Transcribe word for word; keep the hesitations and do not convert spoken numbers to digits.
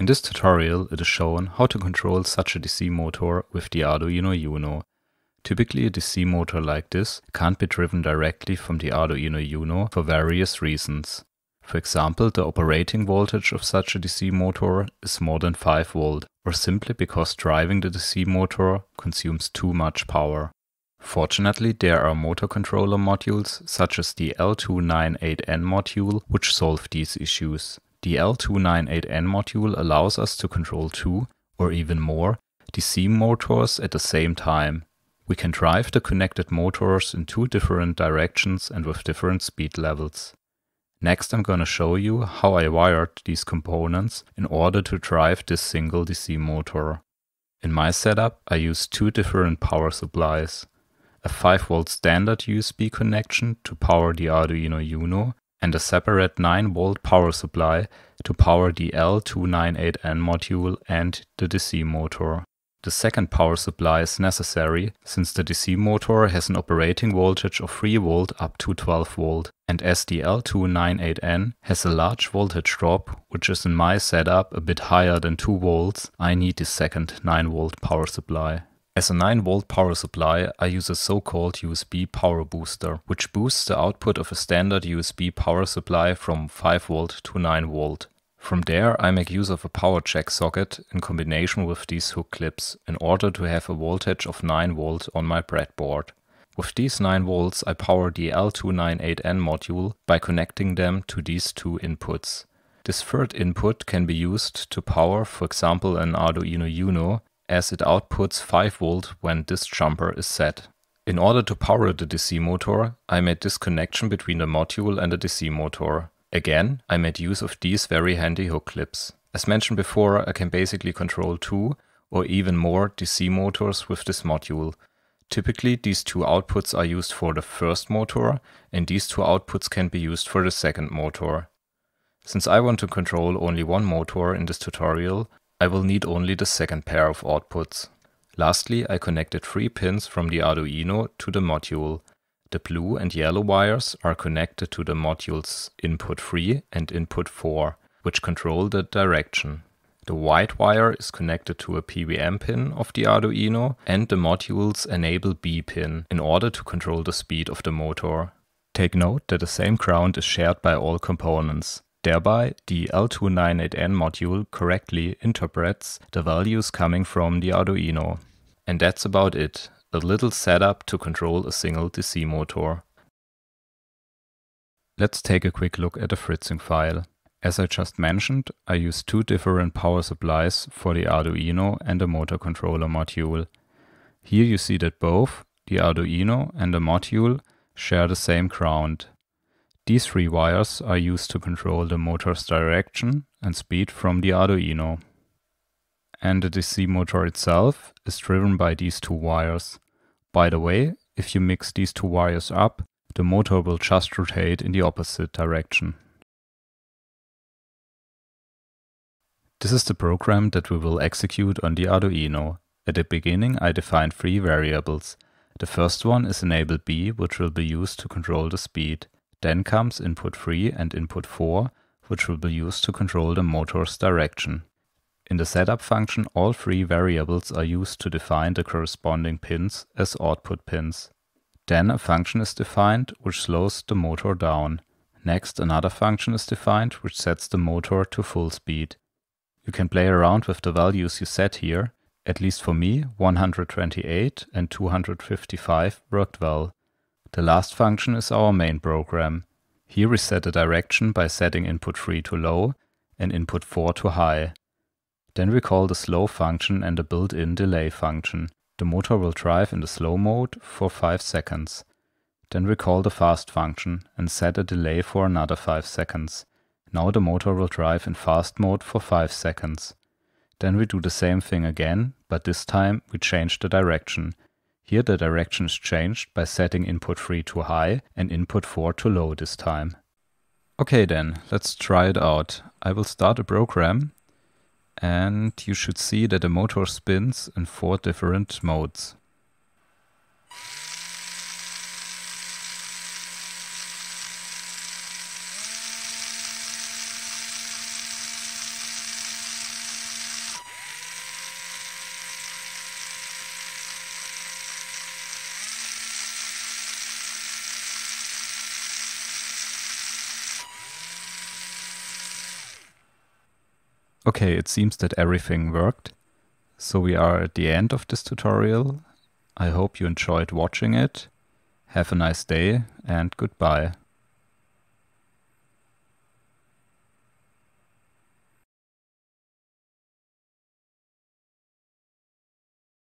In this tutorial, it is shown how to control such a D C motor with the Arduino Uno. Typically, a D C motor like this can't be driven directly from the Arduino Uno for various reasons. For example, the operating voltage of such a D C motor is more than five volts, or simply because driving the D C motor consumes too much power. Fortunately, there are motor controller modules such as the L two ninety-eight N module which solve these issues. The L two ninety-eight N module allows us to control two, or even more, D C motors at the same time. We can drive the connected motors in two different directions and with different speed levels. Next, I'm going to show you how I wired these components in order to drive this single D C motor. In my setup, I used two different power supplies. A five volt standard U S B connection to power the Arduino Uno and a separate nine volt power supply to power the L two ninety-eight N module and the D C motor. The second power supply is necessary since the D C motor has an operating voltage of three volts up to twelve volts, and as the L two ninety-eight N has a large voltage drop, which is in my setup a bit higher than two volts, I need the second nine volt power supply. As a nine volt power supply, I use a so-called U S B power booster, which boosts the output of a standard U S B power supply from five volt to nine volt. From there, I make use of a power jack socket in combination with these hook clips in order to have a voltage of nine volts on my breadboard. With these nine volts, I power the L two ninety-eight N module by connecting them to these two inputs. This third input can be used to power, for example, an Arduino Uno, as it outputs five volts when this jumper is set. In order to power the D C motor, I made this connection between the module and the D C motor. Again, I made use of these very handy hook clips. As mentioned before, I can basically control two or even more D C motors with this module. Typically, these two outputs are used for the first motor, and these two outputs can be used for the second motor. Since I want to control only one motor in this tutorial, I will need only the second pair of outputs. Lastly, I connected three pins from the Arduino to the module. The blue and yellow wires are connected to the modules input three and input four, which control the direction. The white wire is connected to a P W M pin of the Arduino and the module's enable B pin in order to control the speed of the motor. Take note that the same ground is shared by all components. Thereby, the L two ninety-eight N module correctly interprets the values coming from the Arduino. And that's about it. A little setup to control a single D C motor. Let's take a quick look at the Fritzing file. As I just mentioned, I used two different power supplies for the Arduino and the motor controller module. Here you see that both the Arduino and the module share the same ground. These three wires are used to control the motor's direction and speed from the Arduino. And the D C motor itself is driven by these two wires. By the way, if you mix these two wires up, the motor will just rotate in the opposite direction. This is the program that we will execute on the Arduino. At the beginning, I defined three variables. The first one is enable B, which will be used to control the speed. Then comes input three and input four, which will be used to control the motor's direction. In the setup function, all three variables are used to define the corresponding pins as output pins. Then a function is defined which slows the motor down. Next, another function is defined which sets the motor to full speed. You can play around with the values you set here. At least for me, one hundred twenty-eight and two hundred fifty-five worked well. The last function is our main program. Here we set the direction by setting input three to low and input four to high. Then we call the slow function and the built-in delay function. The motor will drive in the slow mode for five seconds. Then we call the fast function and set a delay for another five seconds. Now the motor will drive in fast mode for five seconds. Then we do the same thing again, but this time we change the direction. Here the direction is changed by setting input three to high and input four to low this time. Okay then, let's try it out. I will start a program. And you should see that the motor spins in four different modes. Okay, it seems that everything worked. So we are at the end of this tutorial. I hope you enjoyed watching it. Have a nice day and goodbye.